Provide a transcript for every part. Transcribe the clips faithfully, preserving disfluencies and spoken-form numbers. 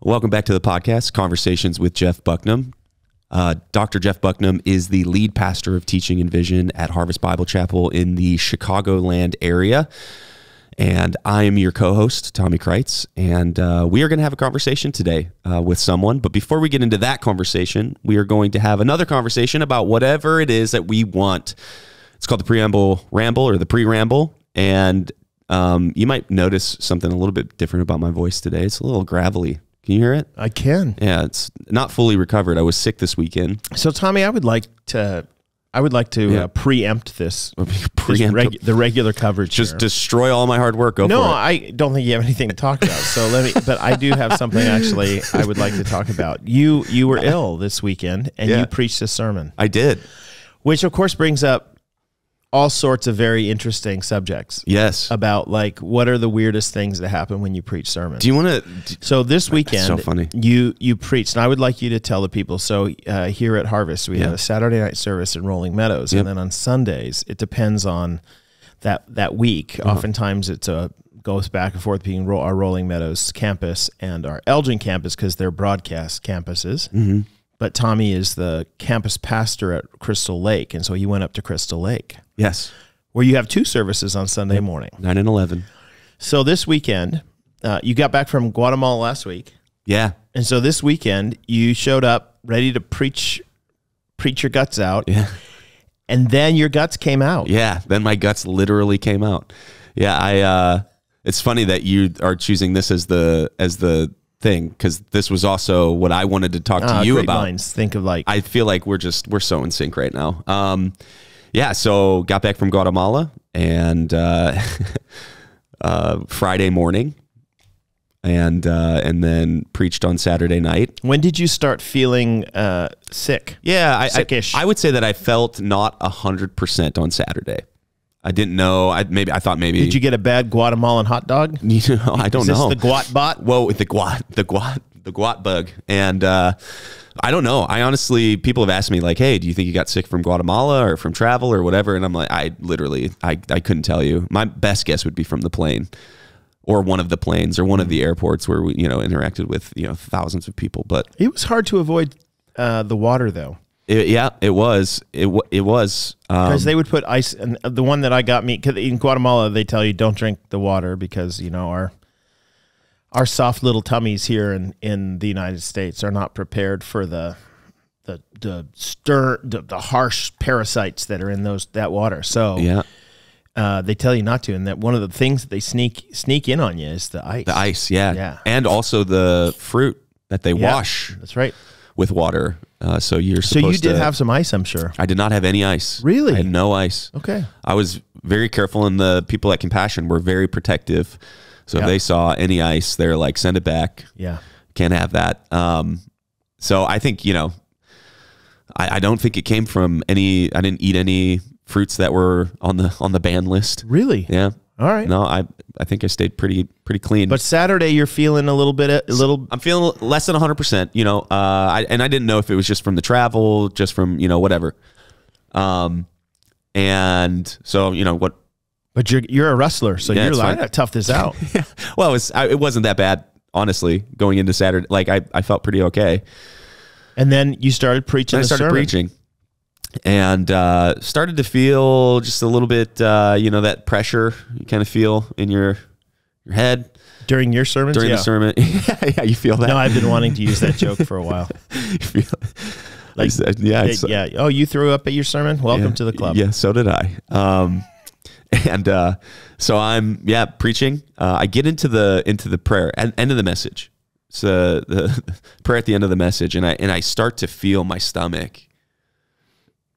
Welcome back to the podcast, Conversations with Jeff Bucknam. Uh, Doctor Jeff Bucknam is the lead pastor of teaching and vision at Harvest Bible Chapel in the Chicagoland area. And I am your co-host, Tommy Kreitz, and uh, we are going to have a conversation today uh, with someone. But before we get into that conversation, we are going to have another conversation about whatever it is that we want. It's called the Preamble Ramble or the Pre-Ramble. And um, you might notice something a little bit different about my voice today. It's a little gravelly. Can you hear it? I can. Yeah, it's not fully recovered. I was sick this weekend. So, Tommy, I would like to... I would like to yeah. uh, preempt this, preempt this regu the regular coverage. Just here. Destroy all my hard work. Go no, for it. I don't think you have anything to talk about. So let me, but I do have something actually I would like to talk about. You you were ill this weekend, and yeah. you preached a sermon. I did, which of course brings up all sorts of very interesting subjects. Yes, about like what are the weirdest things that happen when you preach sermons. Do you want to? So this weekend, so funny. You you preached, and I would like you to tell the people. So uh, here at Harvest, we yeah. have a Saturday night service in Rolling Meadows, yep. and then on Sundays, it depends on that that week. Uh-huh. Oftentimes, it's a goes back and forth between our Rolling Meadows campus and our Elgin campus because they're broadcast campuses. Mm-hmm. But Tommy is the campus pastor at Crystal Lake, and so he went up to Crystal Lake. Yes. Where you have two services on Sunday morning. nine and eleven. So this weekend, uh, you got back from Guatemala last week. Yeah. And so this weekend, you showed up ready to preach preach your guts out. Yeah. And then your guts came out. Yeah. Then my guts literally came out. Yeah. I. Uh, it's funny that you are choosing this as the as the thing, because this was also what I wanted to talk uh, to you about. Minds think of like. I feel like we're just, we're so in sync right now. Um, yeah, so got back from Guatemala, and uh, uh, Friday morning, and uh, and then preached on Saturday night. When did you start feeling uh, sick? Yeah, I, Sickish. I I would say that I felt not a hundred percent on Saturday. I didn't know. I maybe I thought maybe. Did you get a bad Guatemalan hot dog? You know, I don't Is this know. The guat bot. Well, the guat, the guat, the guat bug, and. Uh, I don't know. I honestly, people have asked me like, hey, do you think you got sick from Guatemala or from travel or whatever? And I'm like, I literally, I, I couldn't tell you. My best guess would be from the plane or one of the planes or one of the airports where we, you know, interacted with, you know, thousands of people. But it was hard to avoid uh, the water though. It, yeah, it was. It, it was. Because um, they would put ice, and the one that I got me, because in Guatemala, they tell you don't drink the water because, you know, our... Our soft little tummies here in, in the United States are not prepared for the the the stir the, the harsh parasites that are in those that water. So yeah, uh, they tell you not to, and that one of the things that they sneak sneak in on you is the ice. The ice, yeah, yeah, and also the fruit that they yeah, wash. That's right, with water. Uh, so you're so you did to, have some ice, I'm sure. I did not have any ice. Really, I had no ice. Okay, I was very careful, and the people at Compassion were very protective. So yep. if they saw any ice, they're like, send it back. Yeah. Can't have that. Um, so I think, you know, I, I don't think it came from any, I didn't eat any fruits that were on the, on the ban list. Really? Yeah. All right. No, I, I think I stayed pretty, pretty clean. But Saturday you're feeling a little bit, a little. I'm feeling less than a hundred percent, you know, uh, I, and I didn't know if it was just from the travel, just from, you know, whatever. Um, and so, you know, what, But you're you're a wrestler, so yeah, you're like, I gotta tough this out. yeah. Well, it, was, I, it wasn't that bad, honestly. Going into Saturday, like I, I felt pretty okay. And then you started preaching. And I started sermon. preaching, and uh, started to feel just a little bit, uh, you know, that pressure you kind of feel in your your head during your sermons. During yeah. the sermon, yeah, yeah, you feel that. No, I've been wanting to use that joke for a while. you feel like said, yeah, it, yeah. Oh, you threw up at your sermon. Welcome yeah, to the club. Yeah, so did I. Um, And uh, so I'm, yeah, preaching. Uh, I get into the into the prayer, end of the message. So the prayer at the end of the message, and I and I start to feel my stomach.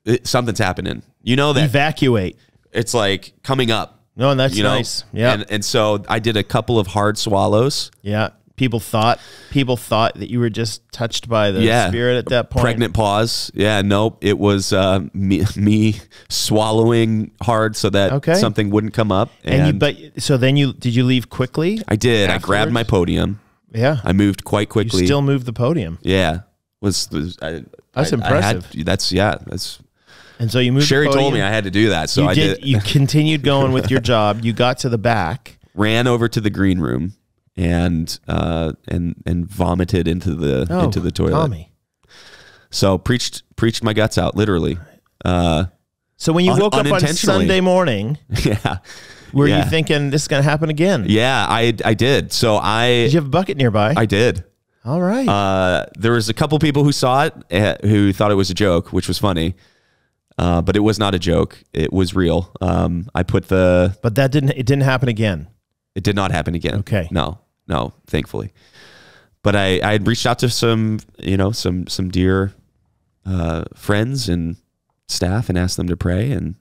It, something's happening. You know that evacuate. It's like coming up. No, and that's you know? nice. Yeah, and, and so I did a couple of hard swallows. Yeah, people thought people thought that you were just touched by the yeah. spirit at that point. Pregnant pause. Yeah, nope. It was uh, me, me swallowing hard so that okay. something wouldn't come up. And, and you, but so then you did you leave quickly? I did. Afterwards? I grabbed my podium. Yeah, I moved quite quickly. You still moved the podium. Yeah, was, was I, that's I, impressive. I had, that's yeah. That's. And so you moved. Sherry the podium. told me I had to do that, so you I did. did. You continued going with your job. You got to the back. Ran over to the green room. and uh, and and vomited into the oh, into the toilet. Tommy. So preached preached my guts out, literally. Uh, so when you woke up on Sunday morning, yeah, were yeah. you thinking this is going to happen again? Yeah, I I did. So I did. You have a bucket nearby? I did. All right. Uh, there was a couple people who saw it uh, who thought it was a joke, which was funny. Uh, but it was not a joke. It was real. Um, I put the. But that didn't. It didn't happen again. It did not happen again. Okay. No. No. Thankfully. But I, I had reached out to some, you know, some some dear uh, friends and staff and asked them to pray, and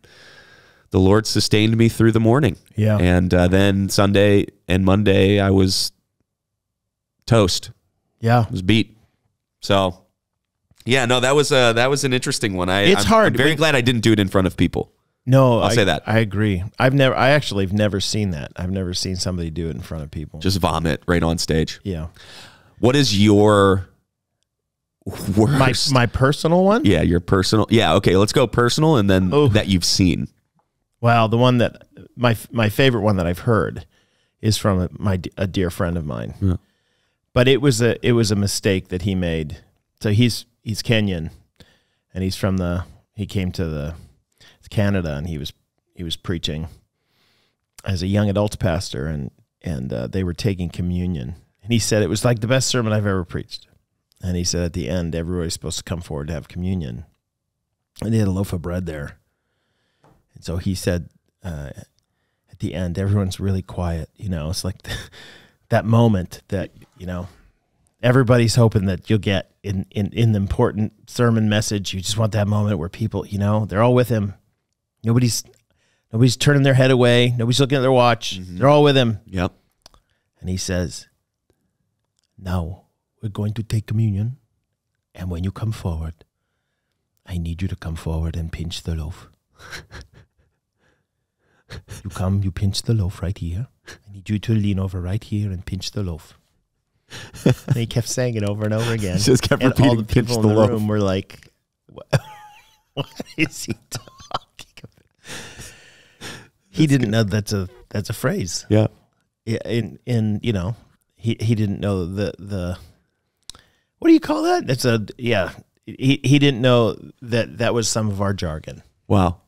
the Lord sustained me through the morning. Yeah. And uh, then Sunday and Monday, I was toast. Yeah. I was beat. So, yeah, no, that was a, that was an interesting one. I, it's I'm, hard. I'm very we, glad I didn't do it in front of people. No, I'll I, say that. I agree. I've never. I actually have never seen that. I've never seen somebody do it in front of people. Just vomit right on stage. Yeah. What is your worst? My, my personal one? Yeah, your personal. Yeah, okay, let's go personal and then oh. that you've seen. Well, the one that, my my favorite one that I've heard is from a, my, a dear friend of mine. Yeah. But it was a it was a mistake that he made. So he's he's Kenyan, and he's from the, he came to the Canada, and he was he was preaching as a young adults pastor, and, and uh, they were taking communion. And he said, it was like the best sermon I've ever preached. And he said, at the end, everybody's supposed to come forward to have communion. And they had a loaf of bread there. And so he said, uh, at the end, everyone's really quiet. You know, it's like the, that moment that, you know, everybody's hoping that you'll get in, in, in the important sermon message. You just want that moment where people, you know, they're all with him. Nobody's, nobody's turning their head away. Nobody's looking at their watch. Mm-hmm. They're all with him. Yep. And he says, now we're going to take communion, and when you come forward, I need you to come forward and pinch the loaf. You come, you pinch the loaf right here. I need you to lean over right here and pinch the loaf. And he kept saying it over and over again. Just kept and repeating, all the people in the, the room loaf. Were like, what, what is he talking about? He didn't know that's a that's a phrase. Yeah. Yeah, in in you know. He, he didn't know the, the, what do you call that? That's a, yeah. He, he didn't know that that was some of our jargon. Wow.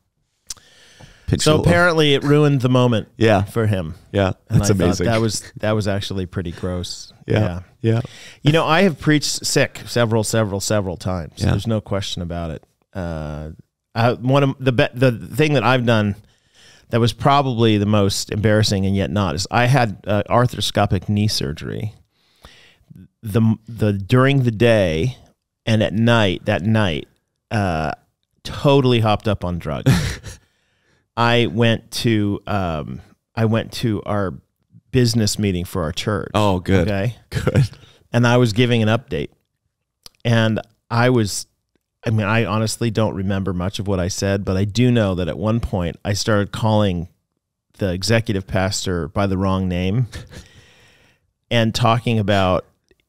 Pinch so apparently it ruined the moment yeah. for him. Yeah. And that's I amazing. That was, that was actually pretty gross. Yeah. yeah. Yeah. You know, I have preached sick several, several, several times. Yeah. There's no question about it. Uh, I, one of the, be, the thing that I've done that was probably the most embarrassing and yet not, is I had uh, arthroscopic knee surgery the, the, during the day, and at night, that night, uh, totally hopped up on drugs. I went to, um, I went to our business meeting for our church. Oh, good. Okay. Good. And I was giving an update, and I was, I mean, I honestly don't remember much of what I said, but I do know that at one point I started calling the executive pastor by the wrong name and talking about,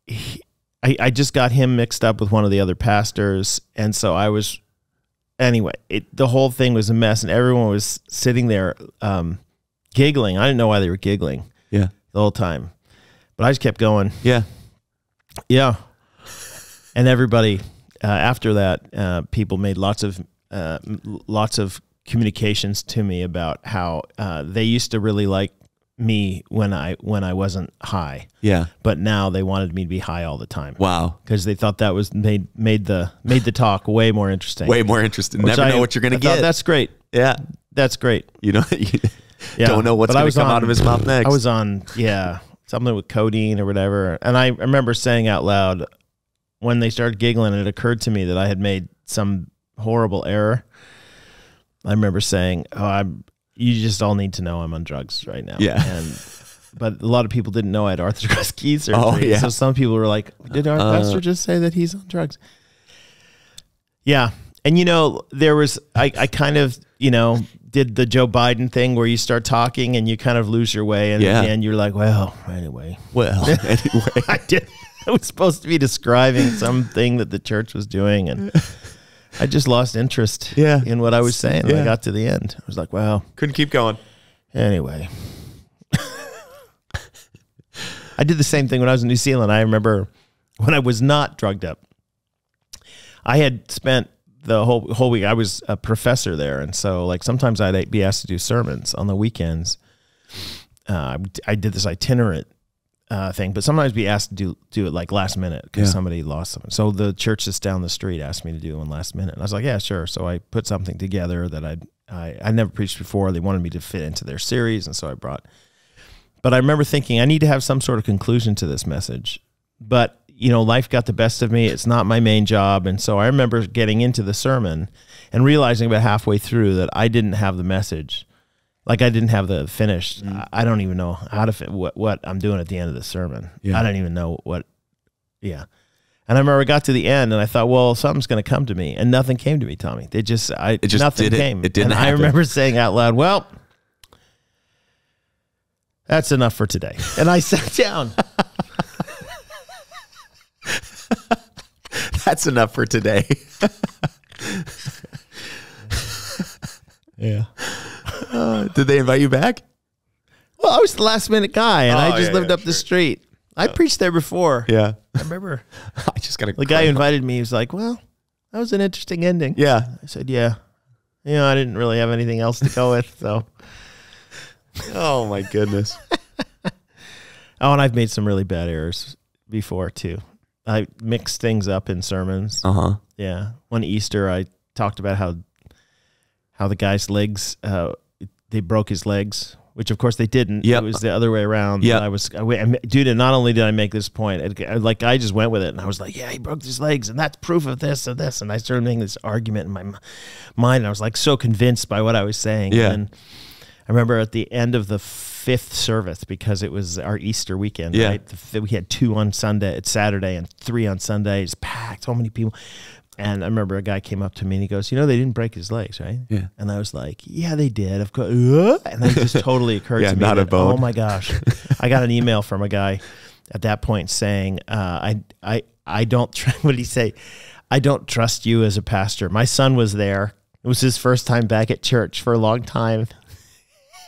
he, I, I just got him mixed up with one of the other pastors. And so I was, anyway, it, the whole thing was a mess, and everyone was sitting there um, giggling. I didn't know why they were giggling yeah, the whole time, but I just kept going. Yeah. Yeah. And everybody... Uh, after that, uh, people made lots of uh, lots of communications to me about how uh, they used to really like me when I when I wasn't high. Yeah. But now they wanted me to be high all the time. Wow. Because they thought that was made made the made the talk way more interesting. Way more interesting. Never I, know what you're gonna I get. Thought, that's great. Yeah. That's great. You know, you yeah. don't know what's but gonna come on, out of his mouth next. I was on yeah something with codeine or whatever, and I remember saying out loud, when they started giggling, it occurred to me that I had made some horrible error. I remember saying, oh, I'm, you just all need to know I'm on drugs right now. Yeah. And, but a lot of people didn't know I had arthroscopic key surgery. Oh, yeah. So some people were like, did our uh, pastor just say that he's on drugs? Yeah. And, you know, there was, I, I kind of, you know, did the Joe Biden thing where you start talking and you kind of lose your way. And yeah. then you're like, well, anyway. Well, anyway. I did. I was supposed to be describing something that the church was doing, and I just lost interest yeah. in what I was saying. Yeah. When I got to the end, I was like, wow. Couldn't keep going. Anyway. I did the same thing when I was in New Zealand. I remember when I was not drugged up, I had spent the whole whole week. I was a professor there, and so like sometimes I'd be asked to do sermons on the weekends. Uh, I did this itinerant uh, thing, but sometimes I'd be asked to do do it like last minute because yeah. somebody lost something. So the church that's down the street asked me to do one last minute, and I was like, yeah, sure. So I put something together that I'd, I I never preached before. They wanted me to fit into their series, and so I brought. But I remember thinking I need to have some sort of conclusion to this message, but. You know, life got the best of me. It's not my main job. And so I remember getting into the sermon and realizing about halfway through that I didn't have the message. Like I didn't have the finish. Mm. I don't even know how to fit what, what I'm doing at the end of the sermon. Yeah. I don't even know what, yeah. And I remember I got to the end and I thought, well, something's going to come to me. And nothing came to me, Tommy. They just, I, it just nothing did it. came. It didn't and happen. I remember saying out loud, well, that's enough for today. And I sat down. That's enough for today. Yeah. Uh, did they invite you back? Well, I was the last minute guy, and oh, I just yeah, lived yeah, up sure. the street. I uh, preached there before. Yeah, I remember. I just got the guy who invited me. He was like, "Well, that was an interesting ending." Yeah, I said, "Yeah, you know, I didn't really have anything else to go with." So, oh my goodness. Oh, and I've made some really bad errors before too. I mix things up in sermons. Uh-huh. Yeah. One Easter, I talked about how how the guy's legs, uh, they broke his legs, which of course they didn't. Yep. It was the other way around. Yeah. I was, I, I, dude, and not only did I make this point, I, I, like I just went with it, and I was like, yeah, he broke his legs, and that's proof of this and this. And I started making this argument in my mind, and I was like so convinced by what I was saying. Yeah. And I remember at the end of the fifth service, because it was our Easter weekend, yeah. right? We had two on Sunday, it's Saturday, and three on Sunday. It's packed, so many people. And I remember a guy came up to me and he goes, you know, they didn't break his legs, right? Yeah. And I was like, yeah, they did. Of course. And that just totally occurred yeah, to me. Not that, a bone. Oh my gosh. I got an email from a guy at that point saying, uh, I, I, I don't, what did he say? I don't trust you as a pastor. My son was there. It was his first time back at church for a long time.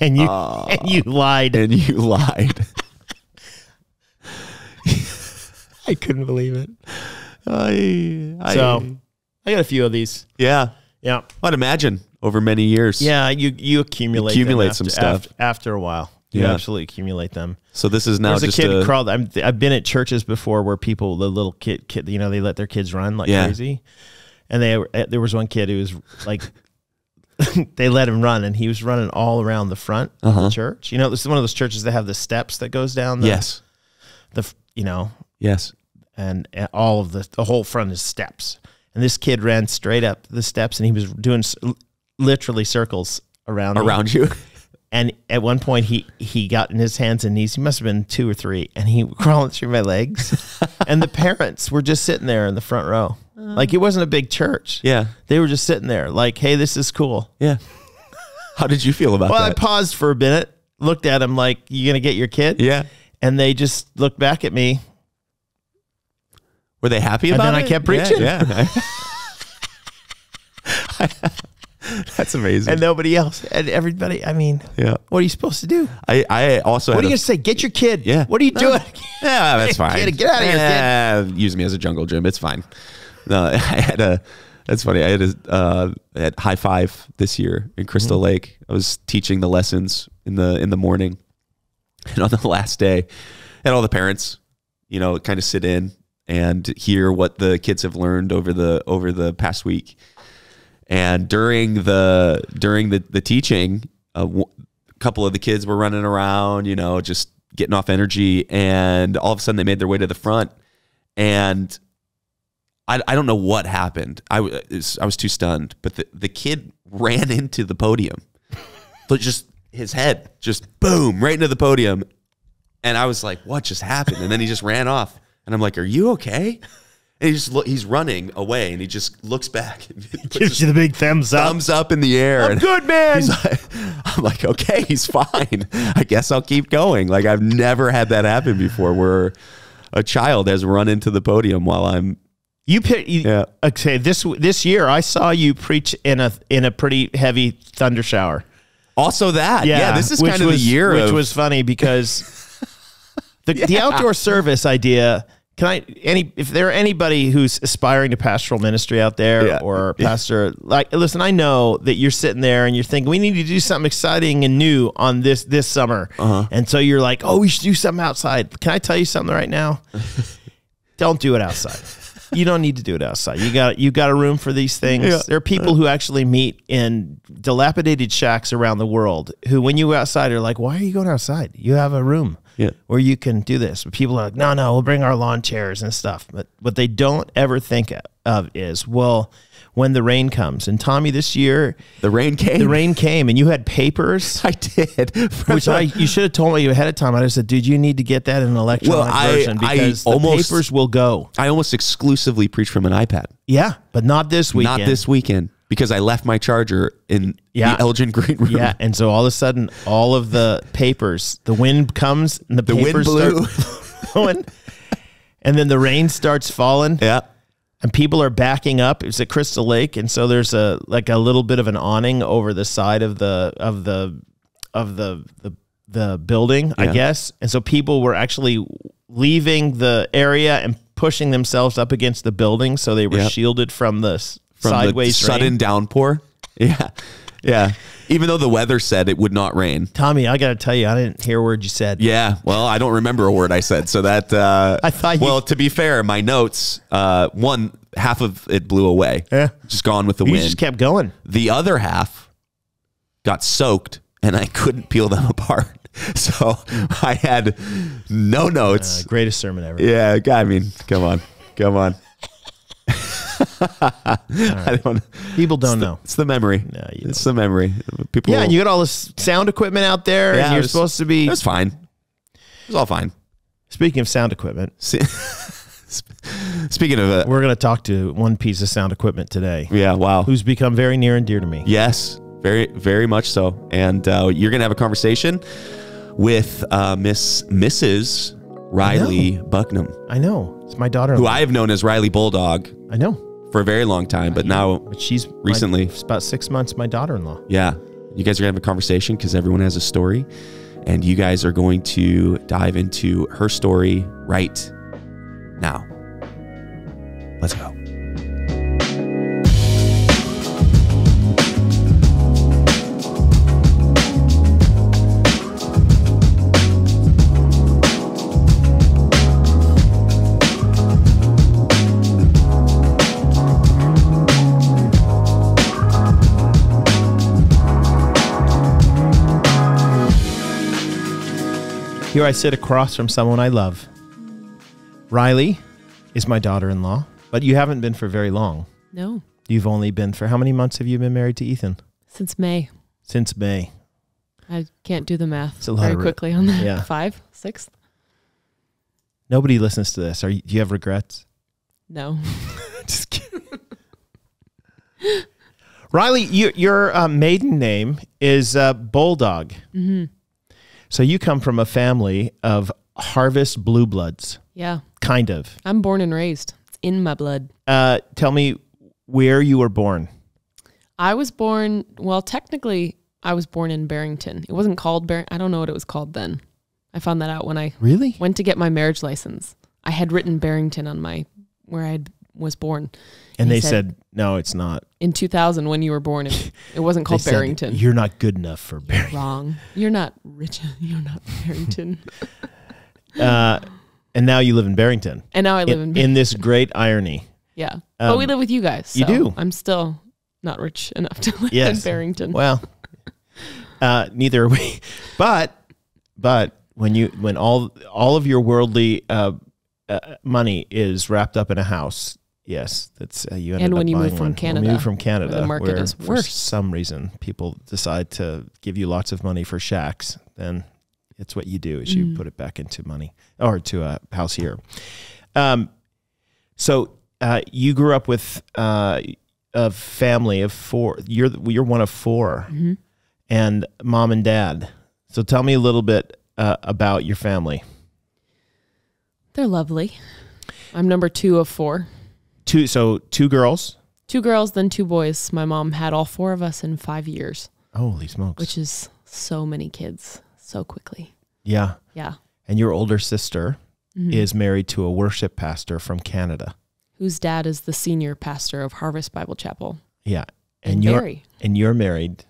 And you uh, and you lied. And you lied. I couldn't believe it. I, I, so I got a few of these. Yeah, yeah. I'd imagine over many years. Yeah, you you accumulate you accumulate them after, some stuff after, after a while. You yeah. absolutely accumulate them. So this is now There's just a kid a, crawled. I'm, I've been at churches before where people, the little kid, kid, you know, they let their kids run like yeah. crazy, and they there was one kid who was like. They let him run, and he was running all around the front uh-huh. of the church. You know, this is one of those churches that have the steps that goes down. The, yes. The, you know. Yes. And, and all of the, the whole front is steps. And this kid ran straight up the steps, and he was doing literally circles around Around me. you. And at one point, he, he got in his hands and knees. He must have been two or three, and he crawling through my legs. And the parents were just sitting there in the front row. Like, it wasn't a big church. Yeah. They were just sitting there like, hey, this is cool. Yeah. How did you feel about well, that? Well, I paused for a minute, looked at him like, you going to get your kid? Yeah. And they just looked back at me. Were they happy about it? And then it? I kept preaching. Yeah. yeah. That's amazing. And nobody else. And everybody, I mean, yeah. what are you supposed to do? I, I also What are you going to say? Get your kid. Yeah. What are you no. doing? Yeah, that's fine. Get, get out of here, kid. Uh, use me as a jungle gym. It's fine. No, I had a, that's funny. I had a, uh, at High Five this year in Crystal mm-hmm. Lake. I was teaching the lessons in the, in the morning, and on the last day, and all the parents, you know, kind of sit in and hear what the kids have learned over the, over the past week. And during the, during the, the teaching, a, a couple of the kids were running around, you know, just getting off energy. And all of a sudden they made their way to the front, and I, I don't know what happened. I was, I was too stunned, but the, the kid ran into the podium. But just his head, just boom, right into the podium. And I was like, what just happened? And then he just ran off. And I'm like, are you okay? And he just, he's running away, and he just looks back. And gives you the big thumbs up. Thumbs up in the air. I'm good, man. He's like, I'm like, okay, he's fine. I guess I'll keep going. Like, I've never had that happen before where a child has run into the podium while I'm, You, you yeah. okay? This this year, I saw you preach in a in a pretty heavy thunder shower. Also, that yeah, yeah this is kind of the year, which of... was funny because The, yeah. the outdoor service idea. Can I any if there are anybody who's aspiring to pastoral ministry out there yeah. or pastor yeah. like listen, I know that you're sitting there and you're thinking we need to do something exciting and new on this this summer, uh-huh. and so you're like, oh, we should do something outside. Can I tell you something right now? Don't do it outside. You don't need to do it outside. You got you got a room for these things. Yeah. There are people who actually meet in dilapidated shacks around the world who, when you go outside, are like, "Why are you going outside? You have a room." Yeah. Where you can do this. But people are like, no, no, we'll bring our lawn chairs and stuff. But what they don't ever think of is, well, when the rain comes. And Tommy, this year, the rain came. The rain came, and you had papers. I did, which I you should have told me ahead of time. I just said, dude, you need to get that in an electronic well, I, version because I the almost, papers will go. I almost exclusively preach from an iPad. Yeah, but not this weekend. Not this weekend. Because I left my charger in yeah. the Elgin green room. Yeah, and so all of a sudden, all of the papers, the wind comes and the, the papers wind blew. start blowing. And then the rain starts falling. Yeah. And people are backing up. It's at Crystal Lake, and so there's a like a little bit of an awning over the side of the of the of the the, the building, yeah. I guess. And so people were actually leaving the area and pushing themselves up against the building so they were yeah. shielded from this. From Sideways the sudden rain. downpour. Yeah. Yeah. Even though the weather said it would not rain. Tommy, I got to tell you, I didn't hear a word you said. Yeah. Well, I don't remember a word I said. So that, uh, I thought, you well, to be fair, my notes, uh, one half of it blew away. Yeah. Just gone with the you wind. Just kept going. The other half got soaked and I couldn't peel them apart. So I had no notes. Uh, greatest sermon ever. Yeah. I mean, come on. Come on. I don't, people don't it's know the, it's the memory no, you it's the memory people yeah will, and you got all this sound equipment out there yeah, and you're was, supposed to be it's fine it's all fine speaking of sound equipment see, speaking of uh, we're going to talk to one piece of sound equipment today yeah wow who's become very near and dear to me yes very very much so and uh, you're going to have a conversation with uh, Miss Missus Riley Bucknam. I know. It's my daughter. Who I have known as Riley Bulldog. I know. For a very long time, but now but she's recently. My, it's about six months, my daughter-in-law. Yeah. You guys are going to have a conversation because everyone has a story. And you guys are going to dive into her story right now. Let's go. Here I sit across from someone I love. Riley is my daughter-in-law, but you haven't been for very long. No. You've only been for, how many months have you been married to Ethan? Since May. Since May. I can't do the math very quickly on that. Yeah. Five, six. Nobody listens to this. Are you, do you have regrets? No. Just kidding. Riley, you, your uh, maiden name is uh, Bulldog. Mm-hmm. So you come from a family of Harvest Blue Bloods. Yeah. Kind of. I'm born and raised. It's in my blood. Uh, tell me where you were born. I was born, well, technically, I was born in Barrington. It wasn't called Barrington. I don't know what it was called then. I found that out when I really went to get my marriage license. I had written Barrington on my, where I was born. And, and they said, said, no, it's not. In two thousand, when you were born, it, it wasn't called Barrington. Said, you're not good enough for Barrington. Wrong. You're not rich. You're not Barrington. uh, and now you live in Barrington. And now I live in, in Barrington. In this great irony. Yeah. Um, but we live with you guys. So you do. I'm still not rich enough to live yes. in Barrington. Well, uh, neither are we. But, but when you, when all, all of your worldly uh, uh, money is wrapped up in a house, yes, that's uh, you. Ended and when up you move from one. Canada, move from Canada, the market where is worse. For some reason, people decide to give you lots of money for shacks. Then it's what you do is you mm. put it back into money or to a house here. Um, so uh, you grew up with uh, a family of four. You're you're one of four, mm-hmm. and mom and dad. So tell me a little bit uh, about your family. They're lovely. I'm number two of four. Two, so two girls? Two girls, then two boys. My mom had all four of us in five years. Holy smokes. Which is so many kids so quickly. Yeah. Yeah. and your older sister mm-hmm. is married to a worship pastor from Canada, whose dad is the senior pastor of Harvest Bible Chapel. Yeah, and, and you're Mary. and you're married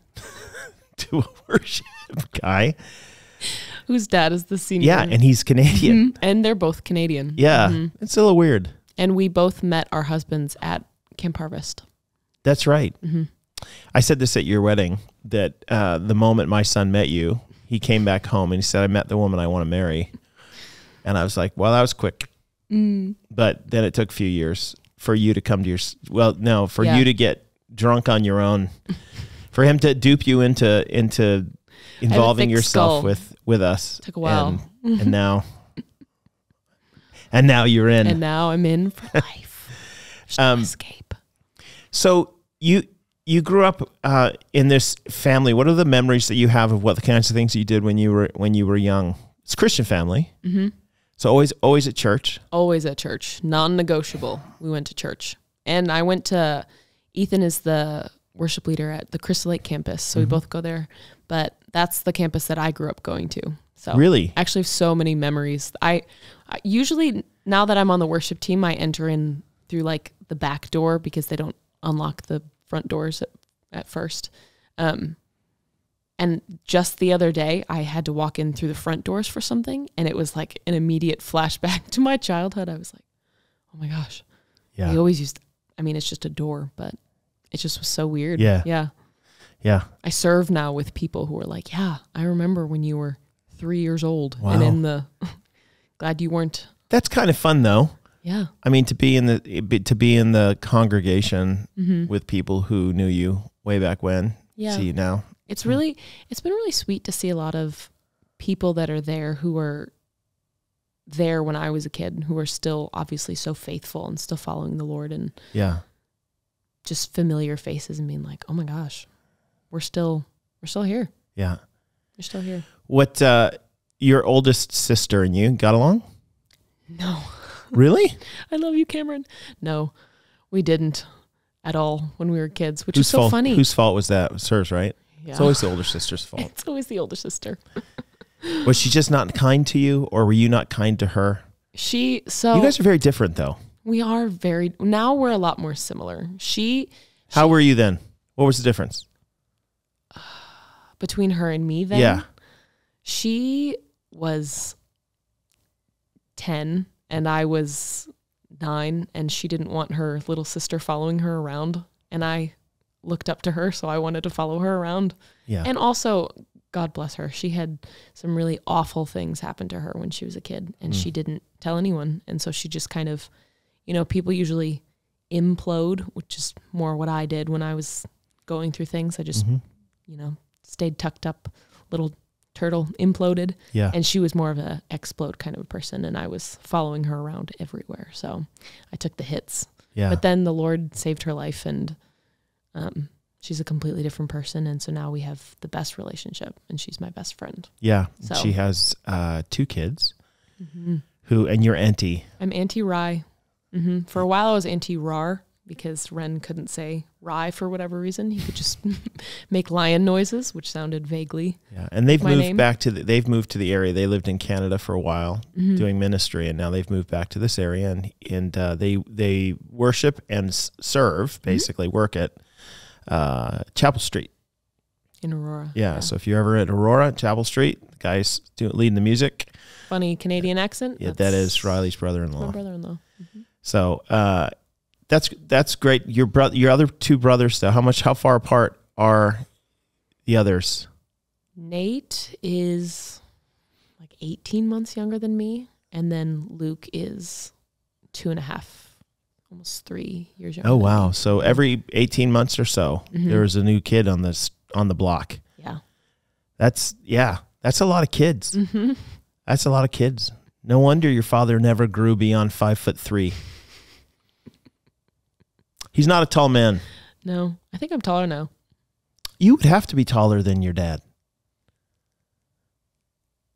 to a worship guy whose dad is the senior. Yeah, and he's Canadian, mm-hmm. and they're both Canadian. Yeah, mm-hmm. it's a little weird. And we both met our husbands at Camp Harvest. That's right. Mm-hmm. I said this at your wedding, that uh, the moment my son met you, he came back home and he said, I met the woman I want to marry. And I was like, well, that was quick. Mm. But then it took a few years for you to come to your, well, no, for yeah. you to get drunk on your own, for him to dupe you into into involving yourself with, with us. Took a while. And, and now, and now you're in. And now I'm in for life. There's no um, escape. So you... You grew up uh, in this family. What are the memories that you have of what the kinds of things that you did when you were when you were young? It's a Christian family, mm-hmm. so always always at church. Always at church, non-negotiable. We went to church, and I went to. Ethan is the worship leader at the Crystal Lake Campus, so mm-hmm. we both go there. But that's the campus that I grew up going to. So really, I actually have so many memories. I, I usually now that I'm on the worship team, I enter in through like the back door because they don't unlock the front doors at, at first. Um, and just the other day I had to walk in through the front doors for something. And it was like an immediate flashback to my childhood. I was like, oh my gosh. Yeah. We always used, I mean, it's just a door, but it just was so weird. Yeah. Yeah. Yeah. I serve now with people who are like, yeah, I remember when you were three years old wow. and in the, glad you weren't. That's kind of fun though. Yeah. I mean, to be in the, to be in the congregation mm-hmm. with people who knew you way back when, yeah. see you now. It's really, it's been really sweet to see a lot of people that are there who are there when I was a kid, who are still obviously so faithful and still following the Lord, and yeah, just familiar faces and being like, oh my gosh, we're still, we're still here. Yeah. We're still here. What, uh, your oldest sister and you got along? No. Really? I love you, Cameron. No, we didn't at all when we were kids, which whose is so fault, funny. Whose fault was that? It was hers, right? Yeah. It's always the older sister's fault. It's always the older sister. Was she just not kind to you, or were you not kind to her? She, so. You guys are very different, though. We are very, now we're a lot more similar. She. How she, were you then? What was the difference? Uh, between her and me then? Yeah. She was ten. And I was nine, and she didn't want her little sister following her around. And I looked up to her, so I wanted to follow her around. Yeah. And also, God bless her, she had some really awful things happen to her when she was a kid, and mm. she didn't tell anyone. And so she just kind of, you know, people usually implode, which is more what I did when I was going through things. I just, mm-hmm. you know, stayed tucked up, little turtle imploded. Yeah. And she was more of a explode kind of a person, and I was following her around everywhere. So I took the hits. Yeah. But then the Lord saved her life, and um she's a completely different person, and so now we have the best relationship, and she's my best friend. Yeah. So she has uh two kids. Mm-hmm. Who and you're auntie. I'm Auntie Rye. Mm-hmm. For a while I was Auntie Rar, because Ren couldn't say rye for whatever reason. He could just make lion noises, which sounded vaguely. Yeah, and they've moved name. back to the, they've moved to the area. They lived in Canada for a while mm-hmm. doing ministry, and now they've moved back to this area, and and uh, they they worship and serve, basically mm-hmm. work at uh, Chapel Street in Aurora. Yeah, yeah, so if you're ever at Aurora, Chapel Street, the guy's doing, leading the music. Funny Canadian accent. Yeah, that's that is Riley's brother-in-law. My brother-in-law. Mm-hmm. So. Uh, That's that's great. Your brother, your other two brothers, though. How much? How far apart are the others? Nate is like eighteen months younger than me, and then Luke is two and a half, almost three years younger. Oh wow! Me. So every eighteen months or so, mm-hmm. there is a new kid on this on the block. Yeah, that's yeah, that's a lot of kids. Mm-hmm. That's a lot of kids. No wonder your father never grew beyond five foot three. He's not a tall man. No, I think I'm taller now. You would have to be taller than your dad.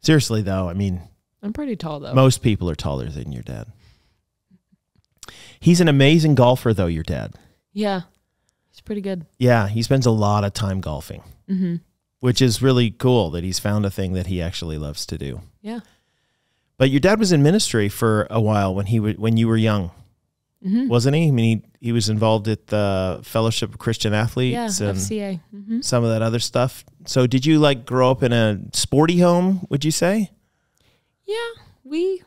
Seriously, though, I mean... I'm pretty tall, though. Most people are taller than your dad. He's an amazing golfer, though, your dad. Yeah, he's pretty good. Yeah, he spends a lot of time golfing, mm-hmm. which is really cool that he's found a thing that he actually loves to do. Yeah. But your dad was in ministry for a while when he w when you were young, mm-hmm. wasn't he? I mean, he, he was involved at the Fellowship of Christian Athletes, yeah, and F C A. Mm-hmm. some of that other stuff. So did you like grow up in a sporty home, would you say? Yeah, we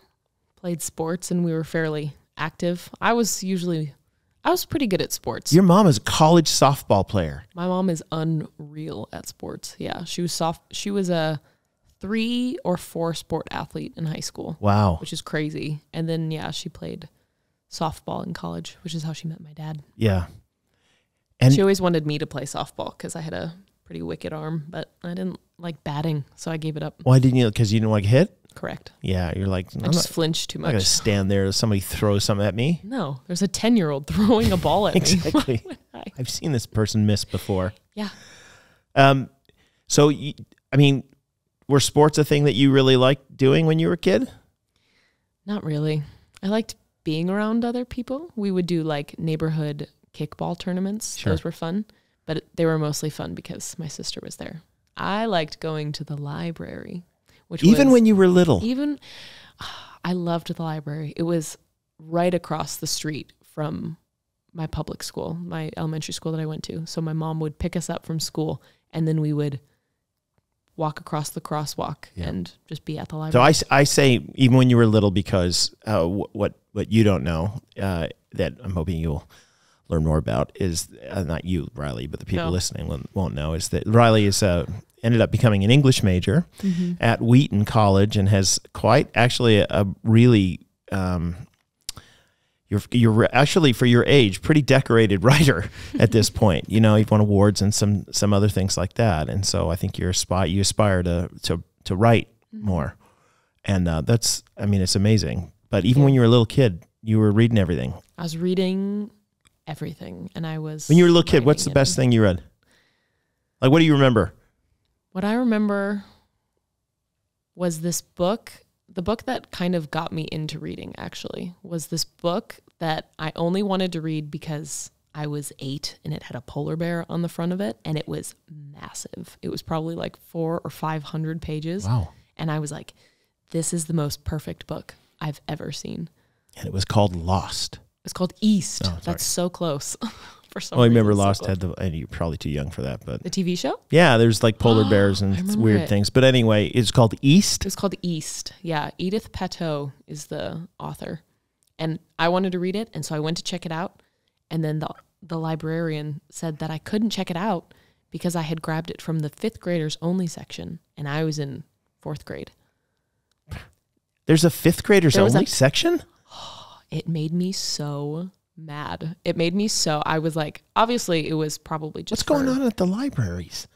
played sports and we were fairly active. I was usually, I was pretty good at sports. Your mom is a college softball player. My mom is unreal at sports. Yeah, she was soft. She was a three or four sport athlete in high school. Wow. Which is crazy. And then, yeah, she played softball in college, which is how she met my dad. Yeah. And she always wanted me to play softball because I had a pretty wicked arm, but I didn't like batting, so I gave it up. Why didn't you? Because you didn't like hit? Correct. Yeah, you're like, I'm I just not, flinch too much. I'm not gonna stand there. Somebody throws something at me. No, there's a ten-year-old throwing a ball at exactly. me. Exactly. I've seen this person miss before. Yeah. Um. So, you, I mean, were sports a thing that you really liked doing when you were a kid? Not really. I liked being around other people. We would do like neighborhood kickball tournaments. Sure. Those were fun, but they were mostly fun because my sister was there. I liked going to the library. Which even was, when you were little? Even, oh, I loved the library. It was right across the street from my public school, my elementary school that I went to. So my mom would pick us up from school, and then we would walk across the crosswalk yeah. and just be at the library. So I, I say even when you were little because uh, what, what you don't know uh, that I'm hoping you'll learn more about is, uh, not you, Riley, but the people no. listening won't know, is that Riley is a... ended up becoming an English major mm-hmm. at Wheaton College and has quite actually a, a really, um, you're, you're actually for your age, pretty decorated writer at this point. You know, you've won awards and some, some other things like that. And so I think you're a spot, you aspire to, to, to write mm-hmm. more. And uh, that's, I mean, it's amazing. But even yeah. when you were a little kid, you were reading everything. I was reading everything. And I was. When you were a little kid, what's the best thing you read? Like, what do you remember? What I remember was this book, the book that kind of got me into reading, actually, was this book that I only wanted to read because I was eight and it had a polar bear on the front of it, and it was massive. It was probably like four or five hundred pages. Wow. And I was like, this is the most perfect book I've ever seen. And it was called Lost. It's called East. Oh, that's so close. For some oh, I remember Lost so had the, and you're probably too young for that, but. The T V show? Yeah, there's like polar bears and weird it. things. But anyway, it's called East? It's called East, yeah. Edith Pattou is the author. And I wanted to read it, and so I went to check it out. And then the, the librarian said that I couldn't check it out because I had grabbed it from the fifth graders only section, and I was in fourth grade. There's a fifth graders there only a, section? Oh, it made me so... mad. It made me so, I was like, obviously it was probably just what's going on at the libraries?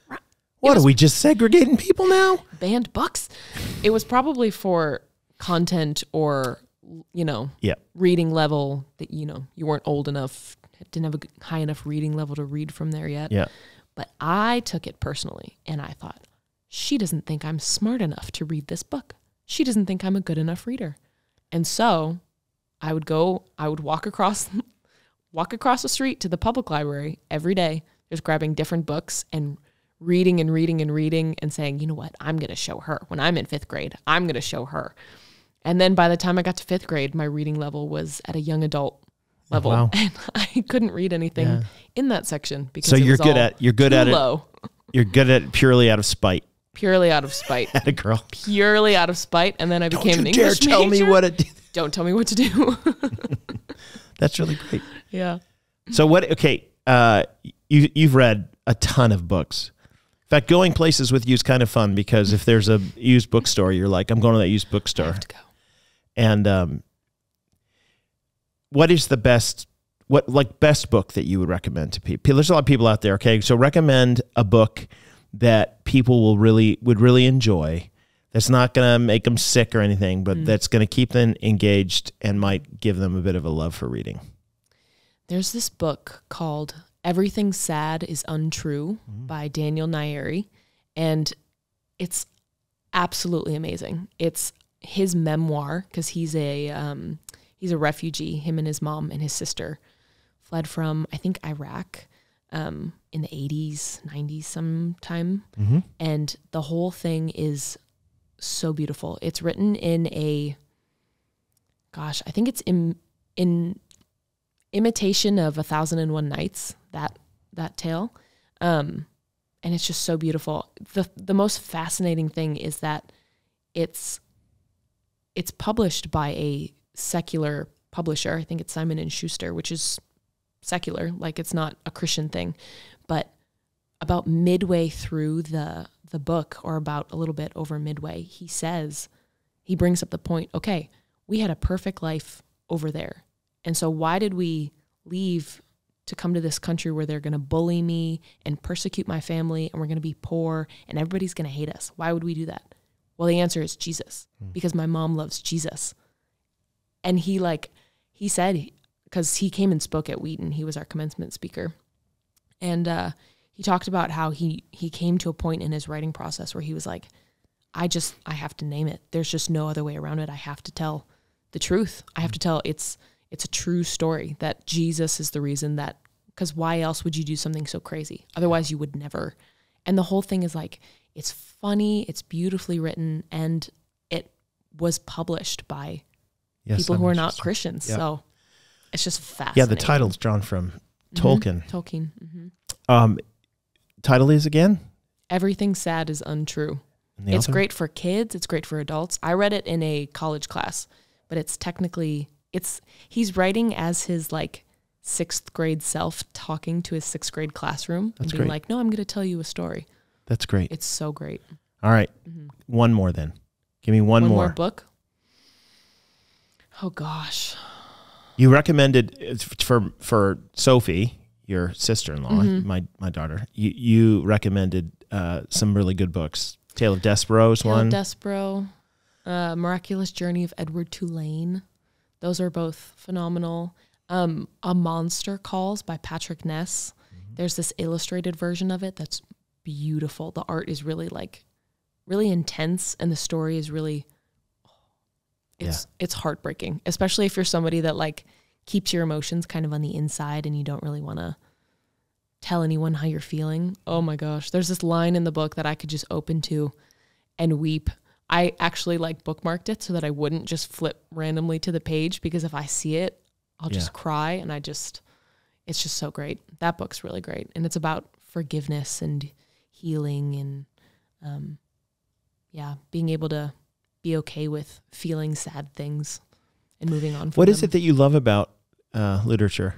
What, are we just segregating people now? Banned books. It was probably for content or, you know, yeah. reading level that, you know, you weren't old enough, didn't have a high enough reading level to read from there yet. Yeah. But I took it personally and I thought, she doesn't think I'm smart enough to read this book. She doesn't think I'm a good enough reader. And so I would go, I would walk across walk across the street to the public library every day, just grabbing different books and reading and reading and reading and saying, you know what, I'm going to show her. When I'm in fifth grade, I'm going to show her. And then by the time I got to fifth grade, my reading level was at a young adult level. Wow. And I couldn't read anything yeah. in that section because so it you're was good all at you're good at low. It. You're good at it purely out of spite. Purely out of spite. At a girl. Purely out of spite. And then I Don't became an English major. Tell me what it did. Don't tell me what to do. That's really great. Yeah. So what, okay, uh, you, you've read a ton of books. In fact, going places with you is kind of fun because if there's a used bookstore, you're like, I'm going to that used bookstore. I have to go. And um, what is the best, what like best book that you would recommend to people? There's a lot of people out there, okay? So recommend a book that people will really, would really enjoy. That's not going to make them sick or anything, but mm. that's going to keep them engaged and might give them a bit of a love for reading. There's this book called Everything Sad is Untrue mm. by Daniel Nayeri, and it's absolutely amazing. It's his memoir because he's a um, he's a refugee. Him and his mom and his sister fled from, I think, Iraq um, in the eighties, nineties sometime, mm-hmm. and the whole thing is so beautiful. It's written in a gosh, I think it's in, in imitation of A Thousand and One Nights, that, that tale. Um, and it's just so beautiful. The, the most fascinating thing is that it's, it's published by a secular publisher. I think it's Simon and Schuster, which is secular. Like, it's not a Christian thing, but about midway through the, the book, or about a little bit over midway, he says, he brings up the point, okay, we had a perfect life over there. And so why did we leave to come to this country where they're going to bully me and persecute my family, and we're going to be poor and everybody's going to hate us? Why would we do that? Well, the answer is Jesus, because my mom loves Jesus. And he like, he said, because he came and spoke at Wheaton, he was our commencement speaker. And uh, he talked about how he, he came to a point in his writing process where he was like, I just, I have to name it. There's just no other way around it. I have to tell the truth. I have to tell it's, it's a true story that Jesus is the reason that, because why else would you do something so crazy? Otherwise you would never. And the whole thing is like, it's funny, it's beautifully written, and it was published by yes, people I'm who are not Christians. Yep. So it's just fascinating. Yeah, the title's drawn from Tolkien. Mm-hmm. Tolkien. Mm-hmm. Um, title is again? Everything Sad is Untrue. It's great for kids. It's great for adults. I read it in a college class, but it's technically, it's, he's writing as his like sixth grade self talking to his sixth grade classroom and being like, no, I'm going to tell you a story. That's great. It's so great. All right. Mm-hmm. One more then. Give me one, one more. One more book? Oh, gosh. You recommended for, for Sophie, your sister-in-law, mm-hmm. my, my daughter, you, you recommended uh, some really good books. Tale of Despereaux Tale one. Tale of Despereaux, uh, Miraculous Journey of Edward Tulane. Those are both phenomenal. Um, A Monster Calls by Patrick Ness. Mm-hmm. There's this illustrated version of it that's beautiful. The art is really like, really intense, and the story is really, it's yeah. it's heartbreaking, especially if you're somebody that like keeps your emotions kind of on the inside and you don't really want to tell anyone how you're feeling. Oh my gosh. There's this line in the book that I could just open to and weep. I actually like bookmarked it so that I wouldn't just flip randomly to the page, because if I see it, I'll yeah. just cry. And I just, it's just so great. That book's really great. And it's about forgiveness and healing and, um, yeah, being able to be okay with feeling sad things and moving on. What them. Is it that you love about, uh, literature?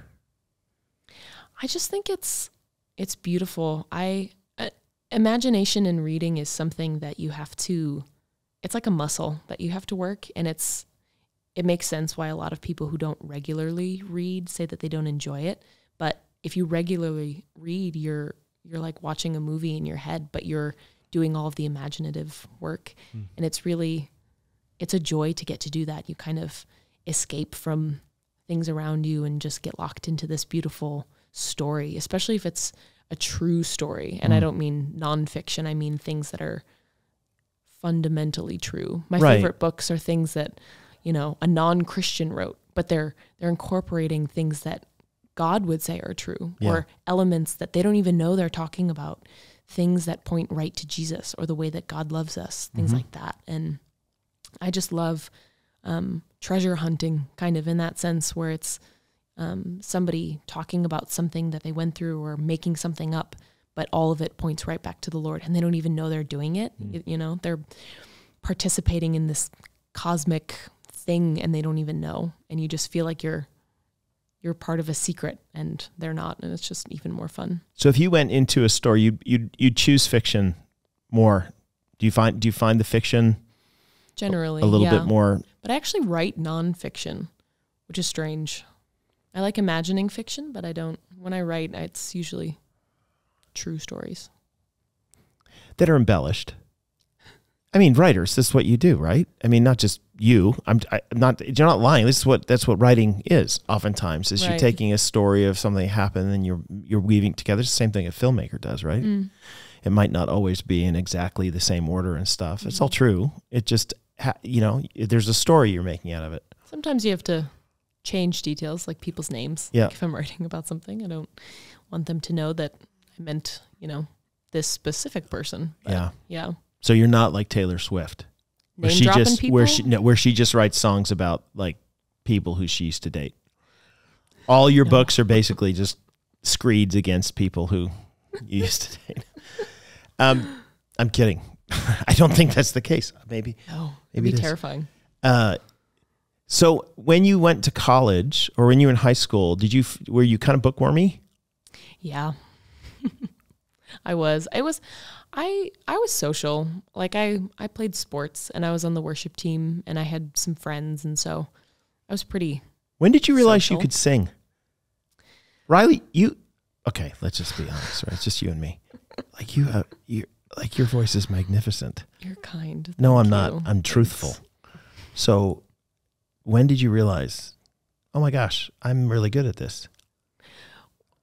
I just think it's, it's beautiful. I uh, imagination and reading is something that you have to, it's like a muscle that you have to work. And it's, it makes sense why a lot of people who don't regularly read say that they don't enjoy it. But if you regularly read, you're, you're like watching a movie in your head, but you're doing all of the imaginative work. Mm. And it's really, it's a joy to get to do that. You kind of escape from things around you and just get locked into this beautiful story, especially if it's a true story. And mm. I don't mean nonfiction. I mean things that are fundamentally true. My right. favorite books are things that, you know, a non-Christian wrote, but they're, they're incorporating things that God would say are true, yeah. or elements that they don't even know they're talking about, things that point right to Jesus or the way that God loves us, things mm-hmm. like that. And I just love um, treasure hunting kind of in that sense, where it's, Um, somebody talking about something that they went through or making something up, but all of it points right back to the Lord, and they don't even know they're doing it. Mm. You know, they're participating in this cosmic thing and they don't even know. And you just feel like you're, you're part of a secret and they're not. And it's just even more fun. So if you went into a store, you, you, you choose fiction more. Do you find, do you find the fiction generally a little yeah. bit more? But I actually write nonfiction, which is strange. I like imagining fiction, but I don't, when I write, it's usually true stories. That are embellished. I mean, writers, this is what you do, right? I mean, not just you, I'm, I, I'm not, you're not lying. This is what, that's what writing is oftentimes, is right. you're taking a story of something that happened and you're, you're weaving together. It's the same thing a filmmaker does, right? Mm. It might not always be in exactly the same order and stuff. Mm. It's all true. It just, you know, there's a story you're making out of it. Sometimes you have to change details, like people's names. Yeah. Like if I'm writing about something, I don't want them to know that I meant, you know, this specific person. Yeah. Yeah. So you're not like Taylor Swift, where Name she dropping just people? where she no, where she just writes songs about like people who she used to date. All your no. books are basically just screeds against people who you used to date. Um, I'm kidding. I don't think that's the case. Maybe. No, maybe it'd be terrifying. Uh, so when you went to college or when you were in high school, did you, were you kind of bookwormy? Yeah, I was. I was, I, I was social. Like I, I played sports and I was on the worship team and I had some friends. And so I was pretty. When did you realize social. you could sing? Riley, you, okay, let's just be honest, right? It's just you and me. Like you, have, you're, like your voice is magnificent. You're kind. No, I'm not. You. I'm truthful. Thanks. So when did you realize, oh my gosh, I'm really good at this?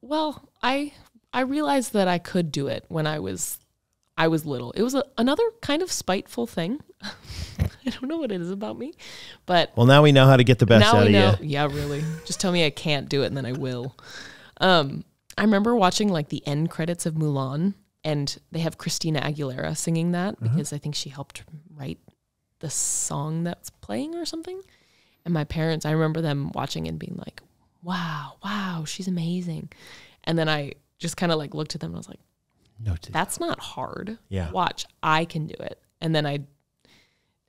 Well, I, I realized that I could do it when I was, I was little. It was a, another kind of spiteful thing. I don't know what it is about me, but. Well, now we know how to get the best out of you. Yeah, really. Just tell me I can't do it and then I will. Um, I remember watching like the end credits of Mulan, and they have Christina Aguilera singing that because uh-huh. I think she helped write the song that's playing or something. And my parents, I remember them watching and being like, wow, wow, she's amazing. And then I just kind of like looked at them and I was like, no, that's not hard. Yeah. Watch, I can do it. And then I,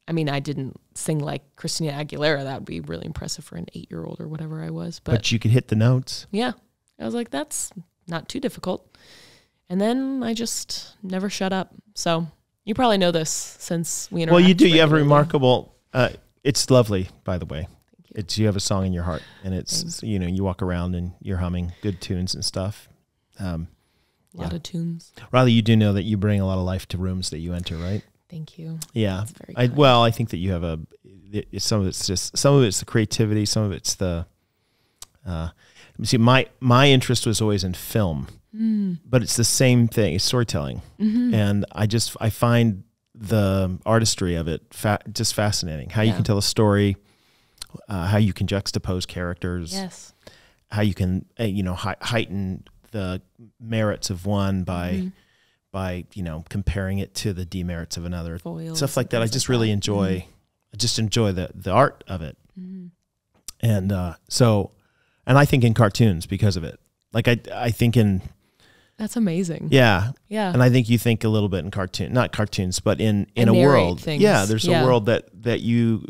I mean, I didn't sing like Christina Aguilera. That would be really impressive for an eight-year-old or whatever I was. But, but you could hit the notes. Yeah. I was like, that's not too difficult. And then I just never shut up. So you probably know this since we interacted. Well, you do. You have a remarkable, uh, it's lovely, by the way. Thank you. It's, you have a song in your heart, and it's, Thanks. you know, you walk around and you're humming good tunes and stuff. Um, a lot yeah. of tunes. Riley, you do know that you bring a lot of life to rooms that you enter, right? Thank you. Yeah. Very I, well, I think that you have a, it, it, some of it's just, some of it's the creativity, some of it's the, uh, see, my, my interest was always in film, mm. but it's the same thing. It's storytelling. Mm-hmm. And I just, I find the artistry of it fa just fascinating. How yeah. you can tell a story, uh, how you can juxtapose characters, yes. how you can, uh, you know, hi heighten the merits of one by, mm-hmm. by, you know, comparing it to the demerits of another. Foils, stuff like that. I just like really that. enjoy, mm-hmm. I just enjoy the, the art of it. Mm-hmm. And uh, so... And I think in cartoons because of it. Like I, I think in. That's amazing. Yeah. Yeah. And I think you think a little bit in cartoon, not cartoons, but in, in a world. Things. Yeah. There's yeah. a world that, that you,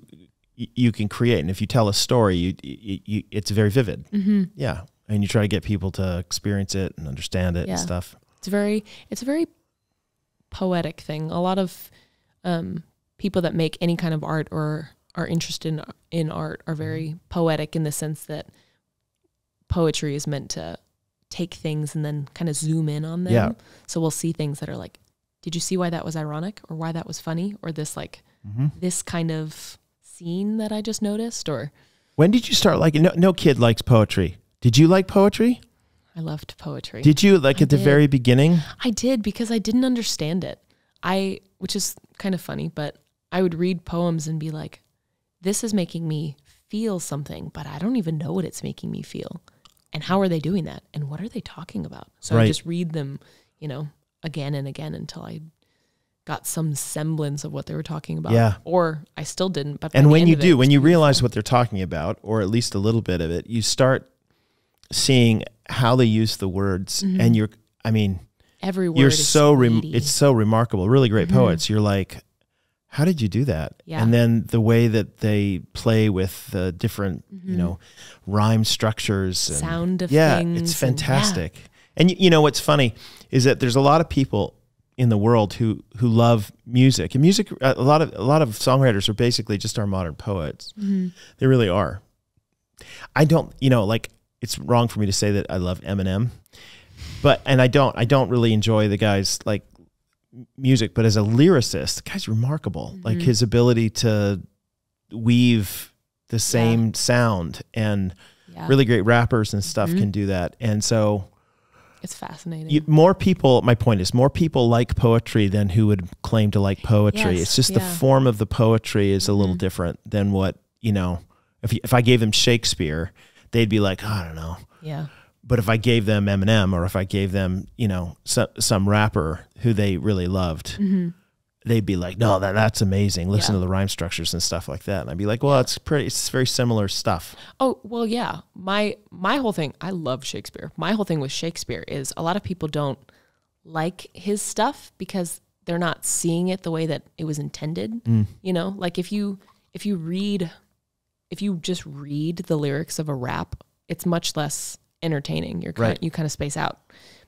you can create. And if you tell a story, you, you, you it's very vivid. Mm-hmm. Yeah. And you try to get people to experience it and understand it yeah. and stuff. It's very, it's a very poetic thing. A lot of um, people that make any kind of art or are interested in, in art are very mm-hmm. poetic in the sense that poetry is meant to take things and then kind of zoom in on them. Yeah. So we'll see things that are like, did you see why that was ironic or why that was funny or this like mm-hmm. this kind of scene that I just noticed? Or when did you start liking? No, no kid likes poetry. Did you like poetry? I loved poetry. Did you like I at did. the very beginning? I did because I didn't understand it. I, which is kind of funny, but I would read poems and be like, this is making me feel something, but I don't even know what it's making me feel. And how are they doing that? And what are they talking about? So right. I just read them, you know, again and again until I got some semblance of what they were talking about. Yeah. Or I still didn't. But and when you do, when you realize what they're talking about, or at least a little bit of it, you start seeing how they use the words. Mm-hmm. And you're, I mean, every word. You're so, rem it's so remarkable. Really great mm-hmm. poets. You're like, how did you do that? Yeah. And then the way that they play with the different, mm-hmm. you know, rhyme structures. And, sound of yeah, things. It's fantastic. And, yeah. and you know, what's funny is that there's a lot of people in the world who, who love music. And music, a lot of, a lot of songwriters are basically just our modern poets. Mm-hmm. They really are. I don't, you know, like it's wrong for me to say that I love Eminem, but, and I don't, I don't really enjoy the guys like, music, but as a lyricist, the guy's remarkable. Mm-hmm. Like his ability to weave the same yeah. sound, and yeah. really great rappers and stuff mm-hmm. can do that. And so it's fascinating. You, more people, my point is more people like poetry than who would claim to like poetry. Yes. It's just yeah. the form of the poetry is mm-hmm. a little different than what, you know, if, if I gave them Shakespeare, they'd be like, oh, I don't know. Yeah. But if I gave them Eminem, or if I gave them, you know, so, some rapper who they really loved, mm-hmm. they'd be like, no, that, that's amazing. Listen yeah. to the rhyme structures and stuff like that. And I'd be like, well, yeah. it's pretty, it's very similar stuff. Oh, well, yeah. My, my whole thing, I love Shakespeare. My whole thing with Shakespeare is a lot of people don't like his stuff because they're not seeing it the way that it was intended. Mm. You know, like if you, if you read, if you just read the lyrics of a rap, it's much less entertaining. You're kind right. of, you kind of space out.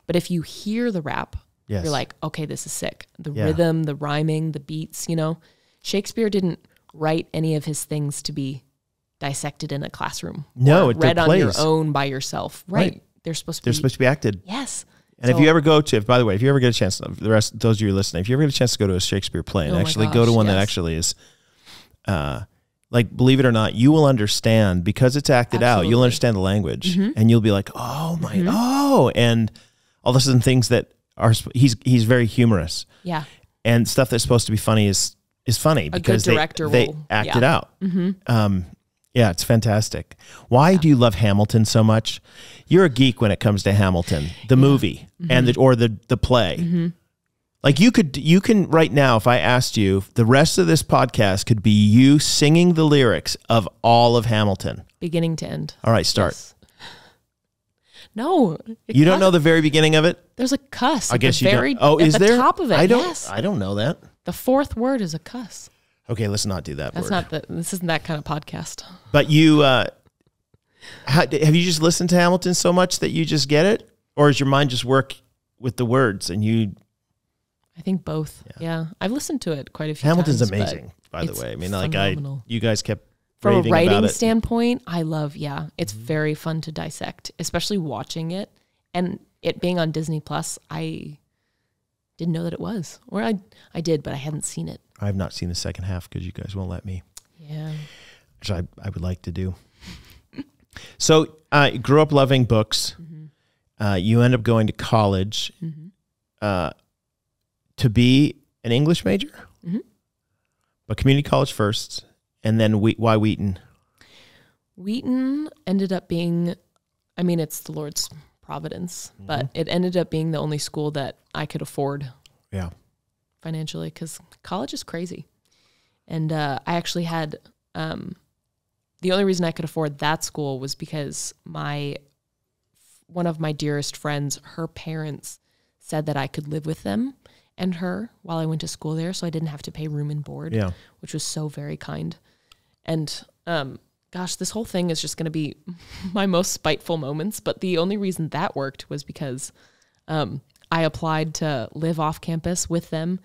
But if you hear the rap, yes. you're like, okay, this is sick. The yeah. rhythm, the rhyming, the beats, you know. Shakespeare didn't write any of his things to be dissected in a classroom. No, it read on plays. your own by yourself. Right. right. They're supposed to They're be. They're supposed to be acted. Yes. And so, if you ever go to, if, by the way, if you ever get a chance, the rest, those of you listening, if you ever get a chance to go to a Shakespeare play and oh actually gosh, go to one yes. that actually is, uh, like, believe it or not, you will understand because it's acted Absolutely. out, you'll understand the language mm-hmm. and you'll be like, oh my, mm-hmm. oh, and all of a sudden things that, Are, he's he's very humorous, yeah, and stuff that's supposed to be funny is is funny because they they act yeah. it out. Mm-hmm. um, yeah, it's fantastic. Why yeah. do you love Hamilton so much? You're a geek when it comes to Hamilton, the yeah. movie, mm-hmm. and the, or the the play. Mm-hmm. Like you could you can right now, if I asked you, the rest of this podcast could be you singing the lyrics of all of Hamilton, beginning to end. All right, start. Yes. No, you don't know the very beginning of it. There's a cuss. I guess you don't. Oh, is there? At the top of it. I don't. Yes. I don't know that. The fourth word is a cuss. Okay, let's not do that. That's not the. This isn't that kind of podcast. But you, uh, how, have you just listened to Hamilton so much that you just get it, or is your mind just work with the words and you? I think both. Yeah, yeah. I've listened to it quite a few. Hamilton's times, amazing, by the way. I mean, phenomenal. like I, you guys kept. From a writing standpoint, I love, yeah, it's mm-hmm. very fun to dissect, especially watching it and it being on Disney Plus. I didn't know that it was, or I, I did, but I hadn't seen it. I've not seen the second half because you guys won't let me. Yeah. Which I, I would like to do. So I uh, grew up loving books. Mm-hmm. Uh, you end up going to college mm-hmm. uh, to be an English major, mm-hmm. but community college first. And then we, why Wheaton? Wheaton ended up being, I mean, it's the Lord's providence, mm-hmm. but it ended up being the only school that I could afford. Yeah. Financially, because college is crazy. And uh, I actually had, um, the only reason I could afford that school was because my, one of my dearest friends, her parents said that I could live with them and her while I went to school there. So I didn't have to pay room and board, yeah. which was so very kind. And um, gosh, this whole thing is just going to be my most spiteful moments. But the only reason that worked was because um, I applied to live off campus with them.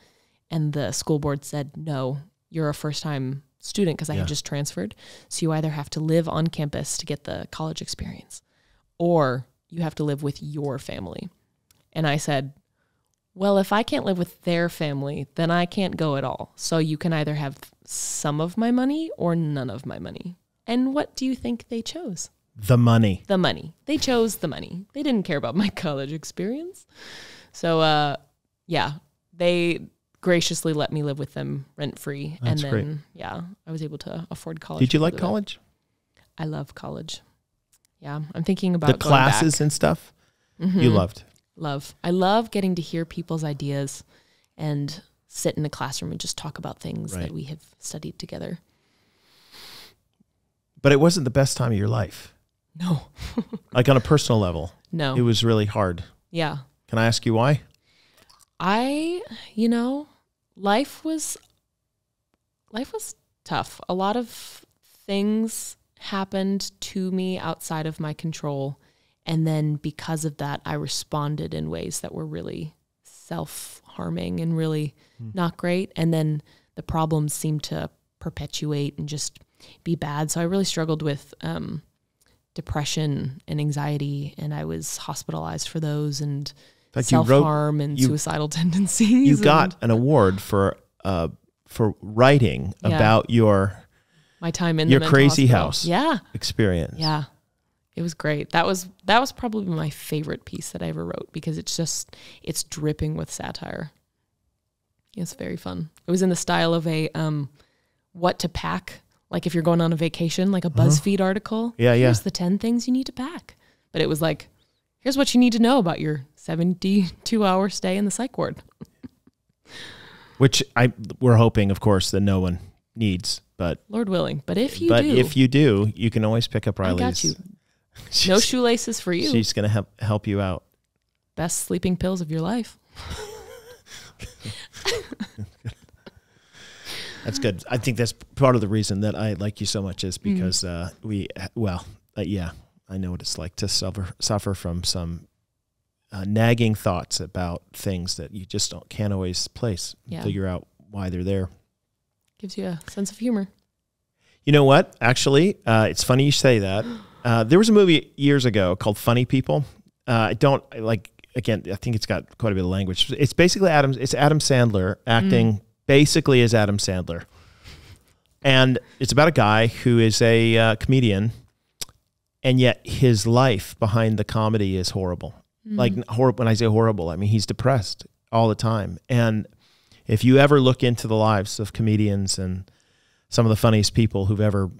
And the school board said, no, you're a first time student because I yeah. had just transferred. So you either have to live on campus to get the college experience or you have to live with your family. And I said, well, if I can't live with their family, then I can't go at all. So you can either have some of my money or none of my money. And what do you think they chose? The money. The money. They chose the money. They didn't care about my college experience. So, uh, yeah, they graciously let me live with them rent free. That's and then, great. yeah, I was able to afford college. Did you like college? I love college. Yeah, I'm thinking about the classes back. and stuff mm-hmm. you loved. Love. I love getting to hear people's ideas and sit in a classroom and just talk about things right. that we have studied together. But it wasn't the best time of your life. No. Like on a personal level. No. It was really hard. Yeah. Can I ask you why? I, you know, life was, life was tough. A lot of things happened to me outside of my control. And then because of that, I responded in ways that were really self-harming and really mm. not great. And then the problems seemed to perpetuate and just be bad. So I really struggled with um, depression and anxiety, and I was hospitalized for those and self-harm and you, suicidal tendencies. You got and, an award for uh, for writing yeah. about your my time in your the crazy hospital. house yeah. experience. Yeah. It was great. That was that was probably my favorite piece that I ever wrote because it's just it's dripping with satire. It's very fun. It was in the style of a um, what to pack, like if you're going on a vacation, like a BuzzFeed uh-huh. article. Yeah, yeah. Here's the ten things you need to pack. But it was like, here's what you need to know about your seventy-two hour stay in the psych ward. which I we're hoping, of course, that no one needs. But Lord willing, but if you but do, if you do, you can always pick up Riley's. I got you. No shoelaces for you. She's gonna help help you out. Best sleeping pills of your life. That's good. I think that's part of the reason that I like you so much is because mm. uh, we, well, uh, yeah, I know what it's like to suffer, suffer from some uh, nagging thoughts about things that you just don't, can't always place, yeah. figure out why they're there. Gives you a sense of humor. You know what? Actually, uh, it's funny you say that. Uh, there was a movie years ago called Funny People. Uh, I don't, like, again, I think it's got quite a bit of language. It's basically Adam, it's Adam Sandler acting mm. basically as Adam Sandler. And it's about a guy who is a uh, comedian, and yet his life behind the comedy is horrible. Mm. Like, hor when I say horrible, I mean he's depressed all the time. And if you ever look into the lives of comedians and some of the funniest people who've ever,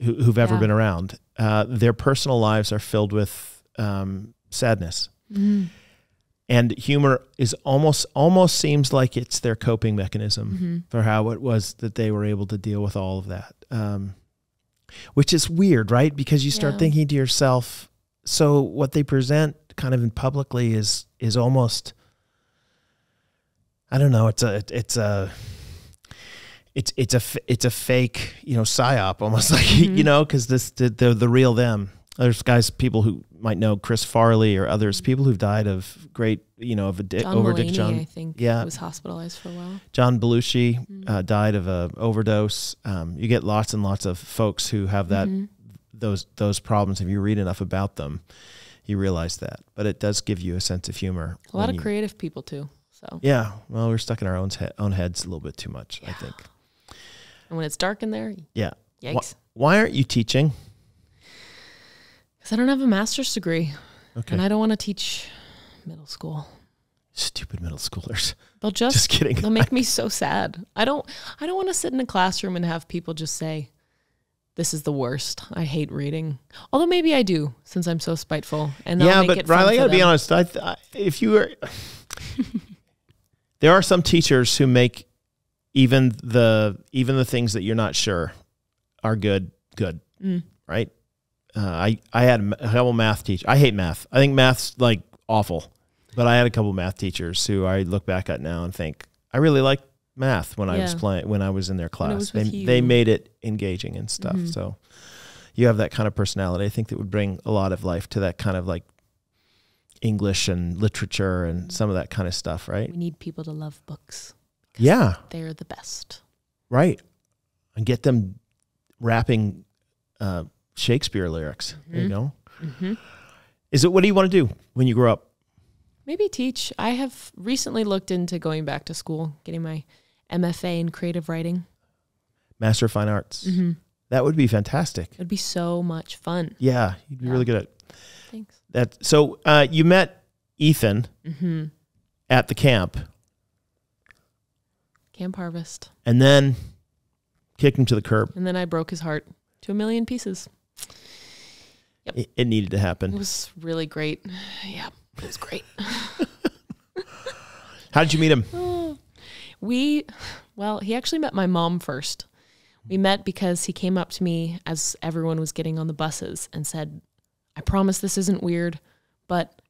who, who've ever yeah. been around, uh, their personal lives are filled with um, sadness. Mm. And humor is almost almost seems like it's their coping mechanism mm-hmm. for how it was that they were able to deal with all of that, um, which is weird, right? Because you start yeah. thinking to yourself, so what they present kind of in publicly is is almost, I don't know, it's a it's a it's it's a it's a fake, you know, psyop almost, like mm-hmm. you know, because this the, the the real them. There's guys, people who might know Chris Farley or others, people who've died of great, you know, of addic over addiction. John Mulaney, I think, yeah, was hospitalized for a while. John Belushi mm. uh, died of a overdose. Um, you get lots and lots of folks who have that mm-hmm. those those problems. If you read enough about them, you realize that. But it does give you a sense of humor. A lot of you, creative people too. So yeah, well, we're stuck in our own he own heads a little bit too much, yeah. I think. And when it's dark in there, yeah. Yikes! Why, why aren't you teaching? I don't have a master's degree, okay. and I don't want to teach middle school. Stupid middle schoolers. They'll just, just kidding. They'll make me so sad. I don't. I don't want to sit in a classroom and have people just say, "This is the worst. I hate reading." Although maybe I do, since I'm so spiteful. And yeah, make but it Riley, I gotta be honest. I, I, if you were, there are some teachers who make even the even the things that you're not sure are good. Good, mm. right? Uh, I, I had a couple math teachers. I hate math. I think math's like awful, but I had a couple math teachers who I look back at now and think, I really liked math when yeah. I was playing, when I was in their class. They, they made it engaging and stuff. Mm-hmm. So you have that kind of personality. I think that would bring a lot of life to that kind of like English and literature and mm-hmm. some of that kind of stuff, right? We need people to love books. Yeah. They're the best. Right. And get them rapping, uh, Shakespeare lyrics, mm-hmm. you know. Mm-hmm. Is it what do you want to do when you grow up? Maybe teach. I have recently looked into going back to school, getting my M F A in creative writing, Master of Fine Arts. Mm-hmm. That would be fantastic. It'd be so much fun. Yeah, you'd be yeah. really good at it. Thanks. That so uh, you met Ethan mm-hmm. at the camp, Camp Harvest, and then kicked him to the curb, and then I broke his heart to a million pieces. Yep. It needed to happen. It was really great. Yeah, it was great. How did you meet him? Uh, we, well, he actually met my mom first. We met because he came up to me as everyone was getting on the buses and said, I promise this isn't weird, but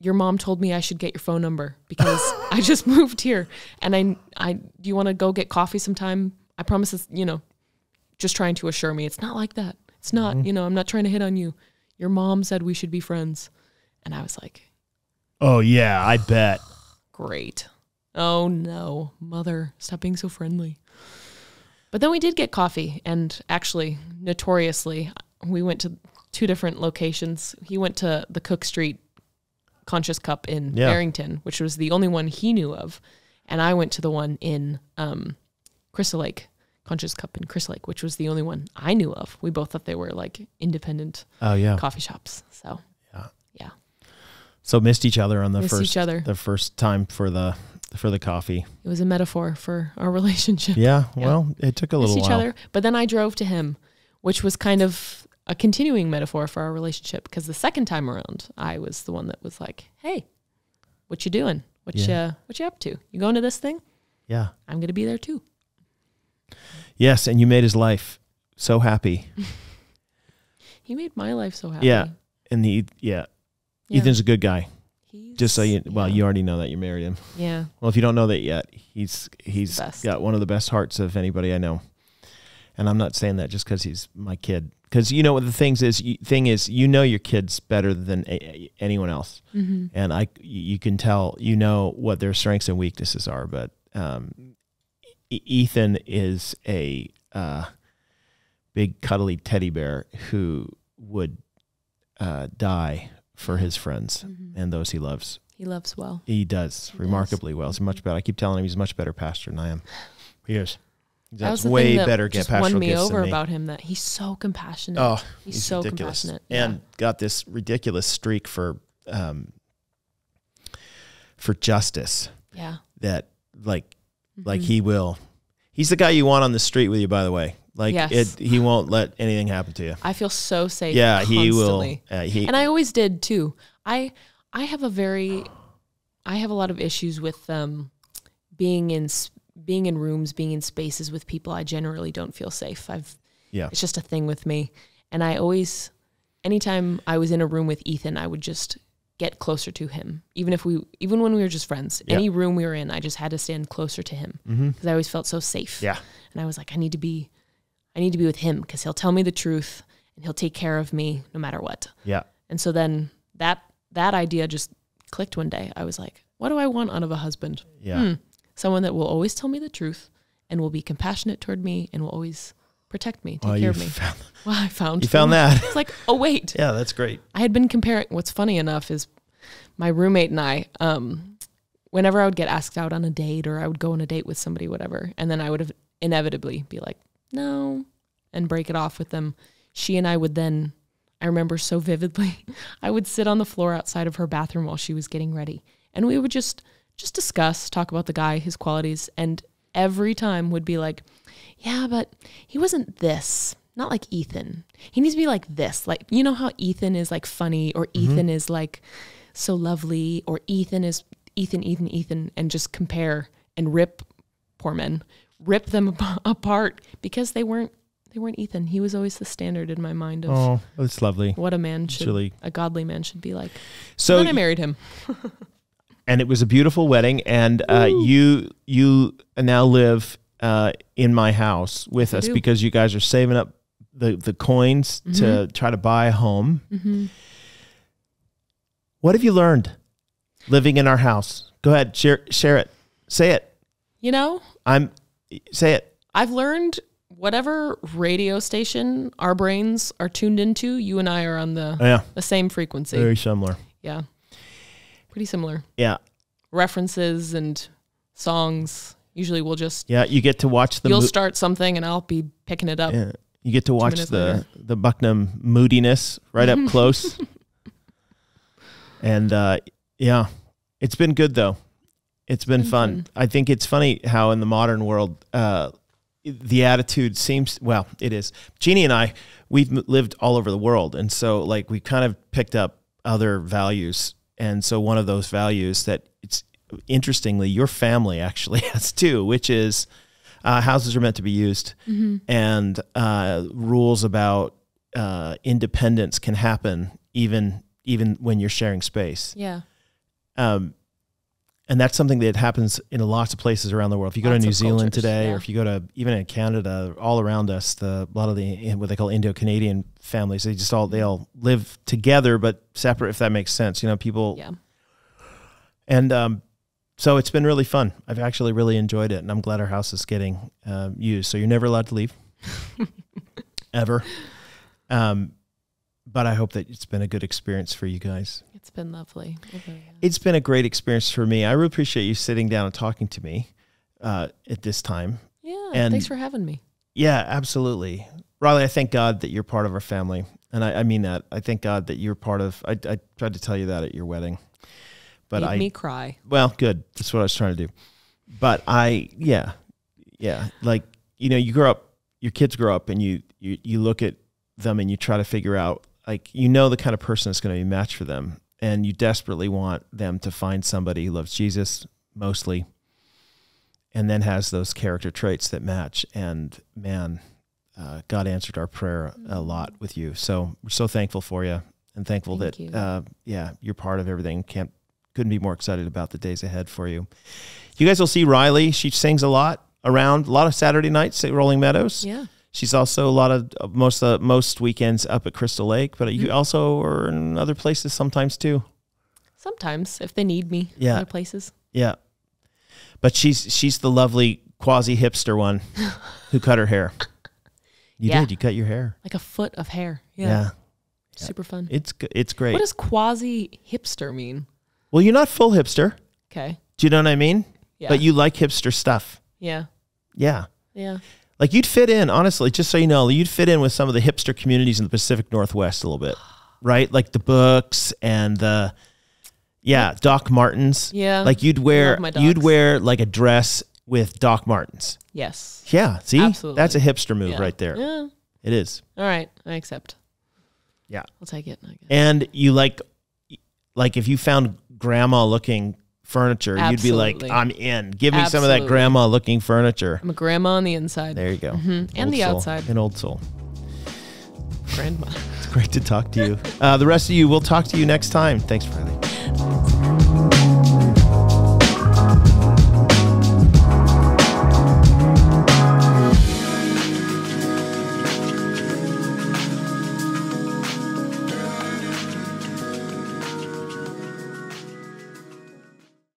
your mom told me I should get your phone number because I just moved here. And I, I, do you want to go get coffee sometime? I promise this, you know, just trying to assure me. It's not like that. It's not, mm-hmm. you know, I'm not trying to hit on you. Your mom said we should be friends. And I was like, oh yeah, I bet. Great. Oh no, mother, stop being so friendly. But then we did get coffee, and actually notoriously, we went to two different locations. He went to the Cook Street Conscious Cup in yeah. Barrington, which was the only one he knew of. And I went to the one in um, Crystal Lake. Conscious Cup in Crystal Lake, which was the only one I knew of. We both thought they were like independent oh, yeah. coffee shops. So yeah, yeah. So missed each other on the missed first each other. the first time for the for the coffee. It was a metaphor for our relationship. Yeah, yeah. Well, it took a missed little each while. Other, but then I drove to him, which was kind of a continuing metaphor for our relationship, because the second time around, I was the one that was like, "Hey, what you doing? What yeah. you what you up to? You going to this thing?" Yeah. I'm going to be there too. Yes. And you made his life so happy. He made my life so happy. Yeah. And the, yeah. yeah. Ethan's a good guy. He's, Just so you, well, yeah. you already know that you married him. Yeah. Well, if you don't know that yet, he's, he's got one of the best hearts of anybody I know. And I'm not saying that just because he's my kid. Because you know what the things is, you, thing is, you know your kids better than a, anyone else, mm-hmm. and I, you can tell, you know what their strengths and weaknesses are. But um, e Ethan is a uh, big cuddly teddy bear who would uh, die for his friends mm-hmm. and those he loves. He loves well. He does he remarkably does. well. He's much better. I keep telling him he's a much better pastor than I am. He is. That's that was the way thing that better get just won me over about him, that he's so compassionate. Oh, he's, he's so ridiculous. compassionate. And yeah. got this ridiculous streak for, um, for justice. Yeah. That like, mm-hmm. like he will, he's the guy you want on the street with you, by the way. Like yes. it, he won't let anything happen to you. I feel so safe. Yeah. Constantly. He will. Uh, he, and I always did too. I, I have a very, I have a lot of issues with, um, being in being in rooms, being in spaces with people. I generally don't feel safe. I've, yeah, it's just a thing with me. And I always, anytime I was in a room with Ethan, I would just get closer to him. Even if we, even when we were just friends, yeah. any room we were in, I just had to stand closer to him because mm-hmm. I always felt so safe. Yeah. And I was like, I need to be, I need to be with him because he'll tell me the truth and he'll take care of me no matter what. Yeah. And so then that, that idea just clicked one day. I was like, what do I want out of a husband? Yeah. Hmm. Someone that will always tell me the truth and will be compassionate toward me and will always protect me, take well, care of me. Found, well, I found. You found me. that. It's like, oh, wait. Yeah, that's great. I had been comparing. What's funny enough is my roommate and I, um, whenever I would get asked out on a date or I would go on a date with somebody, whatever, and then I would have inevitably be like, no, and break it off with them. She and I would then, I remember so vividly, I would sit on the floor outside of her bathroom while she was getting ready. And we would just... just discuss, talk about the guy, his qualities, and every time would be like, yeah, but he wasn't this, not like Ethan. He needs to be like this. Like, you know how Ethan is like funny, or mm-hmm. Ethan is like so lovely, or Ethan is Ethan, Ethan, Ethan, and just compare and rip poor men, rip them apart because they weren't, they weren't Ethan. He was always the standard in my mind of, oh, that's lovely. What a man should, really... a godly man should be like. So and then I married him. And it was a beautiful wedding, and uh, you you now live uh, in my house with I us do. because you guys are saving up the, the coins mm-hmm. to try to buy a home. Mm-hmm. What have you learned living in our house? Go ahead, share, share it. Say it. You know? I'm. Say it. I've learned whatever radio station our brains are tuned into, you and I are on the, oh, yeah. the same frequency. Very similar. Yeah. Pretty similar. Yeah. References and songs. Usually we'll just... Yeah, you get to watch the... You'll start something and I'll be picking it up. Yeah. You get to watch the, the Bucknam moodiness right up close. And uh, yeah, it's been good though. It's been mm-hmm. fun. I think it's funny how in the modern world, uh, the attitude seems... Well, it is. Jeannie and I, we've lived all over the world. And so like we kind of picked up other values. And so one of those values that it's interestingly, your family actually has too, which is uh, houses are meant to be used mm-hmm. and uh, rules about uh, independence can happen even, even when you're sharing space. Yeah. Um, and that's something that happens in lots of places around the world. If you go lots to New Zealand cultures, today, yeah. or if you go to even in Canada, all around us, the a lot of the what they call Indo-Canadian families, they just all they all live together but separate, if that makes sense. You know, people. Yeah. And um, so it's been really fun. I've actually really enjoyed it, and I'm glad our house is getting uh, used. So you're never allowed to leave, ever. Um, But I hope that it's been a good experience for you guys. It's been lovely. Okay. It's been a great experience for me. I really appreciate you sitting down and talking to me uh, at this time. Yeah, and thanks for having me. Yeah, absolutely. Riley, I thank God that you're part of our family. And I, I mean that. I thank God that you're part of, I, I tried to tell you that at your wedding. But Made I, me cry. Well, good. That's what I was trying to do. But I, yeah, yeah. Like, you know, you grow up, your kids grow up and you, you, you look at them and you try to figure out, like, you know, the kind of person that's going to be matched for them. And you desperately want them to find somebody who loves Jesus mostly and then has those character traits that match. And man, uh, God answered our prayer a lot with you. So we're so thankful for you, and thankful Thank that, you. uh, yeah, you're part of everything. Can't, couldn't be more excited about the days ahead for you. You guys will see Riley. She sings a lot around, a lot of Saturday nights at Rolling Meadows. Yeah. She's also a lot of most uh, most weekends up at Crystal Lake, but you mm-hmm. also are in other places sometimes too. Sometimes, if they need me, yeah. other places. Yeah, but she's she's the lovely quasi hipster one who cut her hair. You yeah. did. You cut your hair like a foot of hair. Yeah, yeah. super yeah. fun. It's it's great. What does quasi hipster mean? Well, you're not full hipster. Okay. Do you know what I mean? Yeah. But you like hipster stuff. Yeah. Yeah. Yeah. Like you'd fit in, honestly, just so you know, you'd fit in with some of the hipster communities in the Pacific Northwest a little bit, right? Like the Books and the, yeah, Doc Martens. Yeah. Like you'd wear, you'd wear like a dress with Doc Martens. Yes. Yeah. See, absolutely. That's a hipster move yeah. right there. Yeah. It is. All right. I accept. Yeah. I'll take it. I guess. And you like, like if you found grandma looking furniture, absolutely. You'd be like, I'm in. Give me absolutely. Some of that grandma looking furniture. I'm a grandma on the inside. There you go. Mm-hmm. And the soul. Outside. An old soul. Grandma. It's great to talk to you. Uh, the rest of you, we'll talk to you next time. Thanks, Riley.